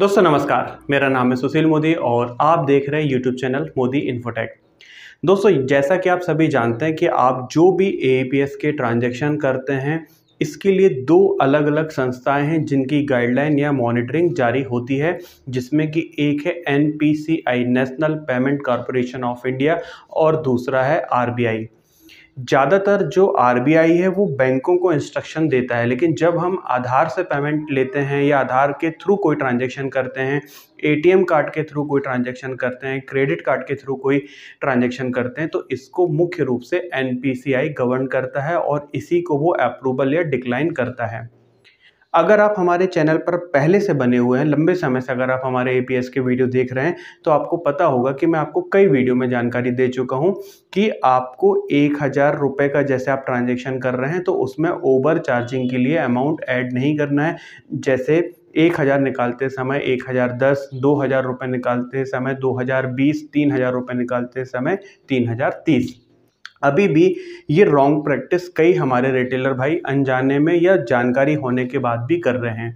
दोस्तों नमस्कार, मेरा नाम है सुशील मोदी और आप देख रहे हैं यूट्यूब चैनल मोदी इंफोटेक। दोस्तों जैसा कि आप सभी जानते हैं कि आप जो भी एपीएस के ट्रांजैक्शन करते हैं इसके लिए दो अलग अलग संस्थाएं हैं जिनकी गाइडलाइन या मॉनिटरिंग जारी होती है, जिसमें कि एक है NPCI national payment corporation of India और दूसरा है आरबीआई। ज़्यादातर जो आरबीआई है वो बैंकों को इंस्ट्रक्शन देता है, लेकिन जब हम आधार से पेमेंट लेते हैं या आधार के थ्रू कोई ट्रांजैक्शन करते हैं, एटीएम कार्ड के थ्रू कोई ट्रांजैक्शन करते हैं, क्रेडिट कार्ड के थ्रू कोई ट्रांजैक्शन करते हैं, तो इसको मुख्य रूप से एनपीसीआई गवर्न करता है और इसी को वो अप्रूवल या डिक्लाइन करता है। अगर आप हमारे चैनल पर पहले से बने हुए हैं, लंबे समय से अगर आप हमारे एपीएस के वीडियो देख रहे हैं, तो आपको पता होगा कि मैं आपको कई वीडियो में जानकारी दे चुका हूं कि आपको 1000 रुपये का जैसे आप ट्रांजैक्शन कर रहे हैं तो उसमें ओवर चार्जिंग के लिए अमाउंट ऐड नहीं करना है। जैसे 1000 निकालते समय 1010, 2000 रुपये निकालते समय 2020, 3000 रुपये निकालते समय 3030। अभी भी ये रॉन्ग प्रैक्टिस कई हमारे रिटेलर भाई अनजाने में या जानकारी होने के बाद भी कर रहे हैं।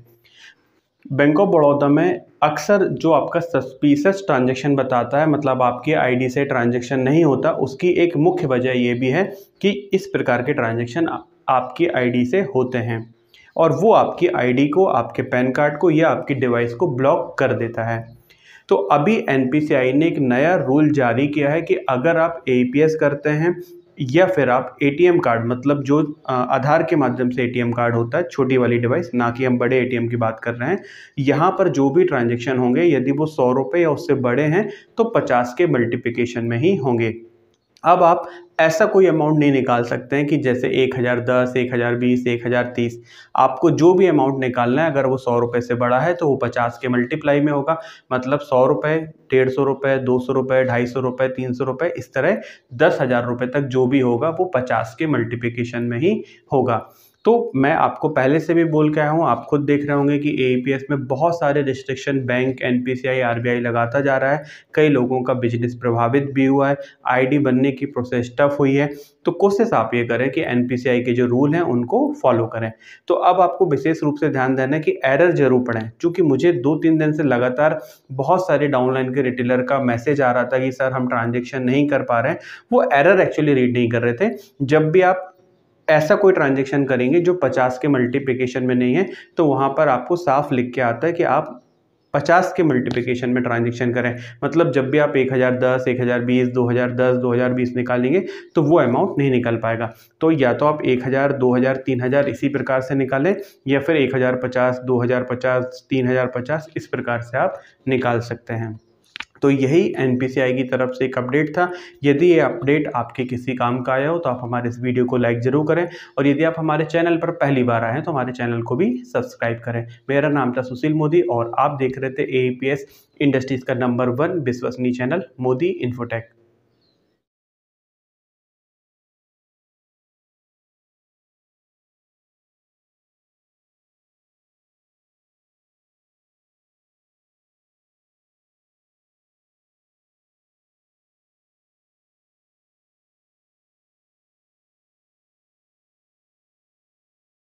बैंक ऑफ बड़ौदा में अक्सर जो आपका सस्पिशियस ट्रांजैक्शन बताता है, मतलब आपके आईडी से ट्रांजैक्शन नहीं होता, उसकी एक मुख्य वजह ये भी है कि इस प्रकार के ट्रांजैक्शन आपकी आईडी से होते हैं और वो आपकी आईडी को, आपके पैन कार्ड को या आपकी डिवाइस को ब्लॉक कर देता है। तो अभी एनपीसीआई ने एक नया रूल जारी किया है कि अगर आप एपीएस करते हैं या फिर आप एटीएम कार्ड, मतलब जो आधार के माध्यम से एटीएम कार्ड होता है, छोटी वाली डिवाइस, ना कि हम बड़े एटीएम की बात कर रहे हैं, यहाँ पर जो भी ट्रांजैक्शन होंगे यदि वो 100 रुपये या उससे बड़े हैं तो 50 के मल्टीप्लिकेशन में ही होंगे। अब आप ऐसा कोई अमाउंट नहीं निकाल सकते हैं कि जैसे 1010, 1020, 1030। आपको जो भी अमाउंट निकालना है, अगर वो 100 रुपये से बड़ा है तो वो 50 के मल्टीप्लाई में होगा, मतलब 100 रुपये, 150 रुपये, 200 रुपये, 250 रुपये, 300 रुपये, इस तरह 10,000 रुपये तक जो भी होगा वो 50 के मल्टीप्लिकेशन में ही होगा। तो मैं आपको पहले से भी बोल के आया हूँ, आप खुद देख रहे होंगे कि एपीएस में बहुत सारे रिस्ट्रिक्शन बैंक एनपीसीआई आरबीआई लगाता जा रहा है। कई लोगों का बिजनेस प्रभावित भी हुआ है, आईडी बनने की प्रोसेस टफ हुई है। तो कोशिश आप ये करें कि एनपीसीआई के जो रूल हैं उनको फॉलो करें। तो अब आपको विशेष रूप से ध्यान देना है कि एरर जरूर पड़ें, क्योंकि मुझे 2-3 दिन से लगातार बहुत सारे डाउनलाइन के रिटेलर का मैसेज आ रहा था कि सर हम ट्रांजेक्शन नहीं कर पा रहे हैं। वो एरर एक्चुअली रीड नहीं कर रहे थे। जब भी आप ऐसा कोई ट्रांजैक्शन करेंगे जो 50 के मल्टीप्लिकेशन में नहीं है तो वहाँ पर आपको साफ लिख के आता है कि आप 50 के मल्टीप्लिकेशन में ट्रांजैक्शन करें, मतलब जब भी आप 1010, 1020, 2010, 2020 निकालेंगे तो वो अमाउंट नहीं निकल पाएगा। तो या तो आप 1000, 2000, 3000 इसी प्रकार से निकालें या फिर 1050, 2050, 3050 इस प्रकार से आप निकाल सकते हैं। तो यही एनपीसीआई की तरफ से एक अपडेट था। यदि ये अपडेट आपके किसी काम का आया हो तो आप हमारे इस वीडियो को लाइक ज़रूर करें और यदि आप हमारे चैनल पर पहली बार आए हैं तो हमारे चैनल को भी सब्सक्राइब करें। मेरा नाम था सुशील मोदी और आप देख रहे थे एपीएस इंडस्ट्रीज़ का नंबर 1 विश्वसनीय चैनल मोदी इंफोटेक।